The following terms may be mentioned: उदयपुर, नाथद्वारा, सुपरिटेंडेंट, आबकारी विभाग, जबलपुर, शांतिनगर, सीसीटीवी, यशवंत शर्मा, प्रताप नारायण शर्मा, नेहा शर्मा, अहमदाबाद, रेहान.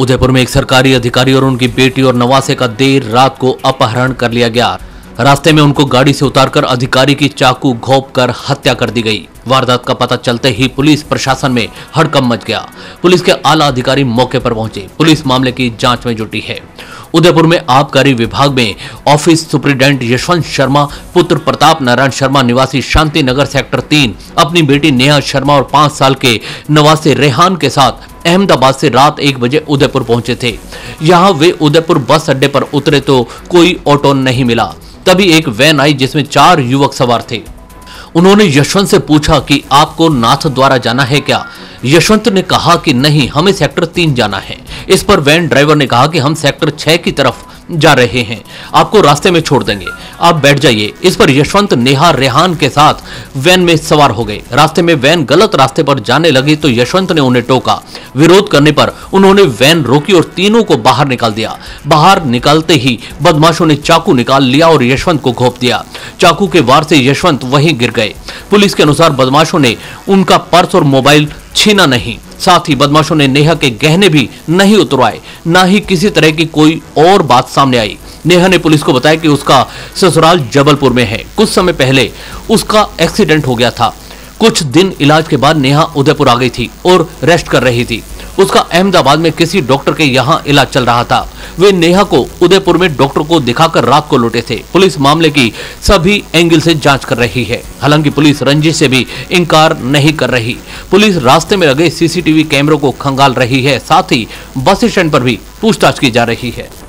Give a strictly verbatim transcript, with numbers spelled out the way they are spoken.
उदयपुर में एक सरकारी अधिकारी और उनकी बेटी और नवासे का देर रात को अपहरण कर लिया गया। रास्ते में उनको गाड़ी से उतारकर अधिकारी की चाकू घोंपकर हत्या कर दी गई। वारदात का पता चलते ही पुलिस प्रशासन में हड़कंप मच गया। पुलिस के आला अधिकारी मौके पर पहुंचे। पुलिस मामले की जांच में जुटी है। उदयपुर में आबकारी विभाग में ऑफिस सुप्रिंटेंडेंट यशवंत शर्मा पुत्र प्रताप नारायण शर्मा निवासी शांतिनगर सेक्टर तीन अपनी बेटी नेहा शर्मा और पांच साल के नवासे रेहान के साथ अहमदाबाद से रात एक बजे उदयपुर पहुंचे थे। यहाँ वे उदयपुर बस अड्डे पर उतरे तो कोई ऑटो नहीं मिला। तभी एक वैन आई जिसमें चार युवक सवार थे। उन्होंने यशवंत से पूछा कि आपको नाथद्वारा जाना है क्या? यशवंत ने कहा कि नहीं, हमें सेक्टर तीन जाना है। इस पर वैन ड्राइवर ने कहा कि हम सेक्टर छह की तरफ जा रहे हैं, आपको रास्ते में छोड़ देंगे, आप बैठ जाइए। इस पर यशवंत नेहा रेहान के साथ वैन में सवार हो गए। रास्ते में वैन गलत रास्ते पर जाने लगी तो यशवंत ने उन्हें टोका। विरोध करने पर उन्होंने वैन रोकी और तीनों को बाहर निकाल दिया। बाहर निकालते ही बदमाशों ने चाकू निकाल लिया और यशवंत को घोंप दिया। चाकू के वार से यशवंत वहीं गिर गए। पुलिस के अनुसार बदमाशों ने उनका पर्स और मोबाइल छीना नहीं, साथ ही बदमाशों ने नेहा के गहने भी नहीं उतरवाए, ना ही किसी तरह की कोई और बात सामने आई। नेहा ने पुलिस को बताया कि उसका ससुराल जबलपुर में है। कुछ समय पहले उसका एक्सीडेंट हो गया था। कुछ दिन इलाज के बाद नेहा उदयपुर आ गई थी और रेस्ट कर रही थी। उसका अहमदाबाद में किसी डॉक्टर के यहाँ इलाज चल रहा था। वे नेहा को उदयपुर में डॉक्टर को दिखाकर रात को लौटे थे। पुलिस मामले की सभी एंगल से जांच कर रही है। हालांकि पुलिस रंजिश से भी इनकार नहीं कर रही। पुलिस रास्ते में लगे सीसीटीवी कैमरों को खंगाल रही है, साथ ही बस स्टैंड पर भी पूछताछ की जा रही है।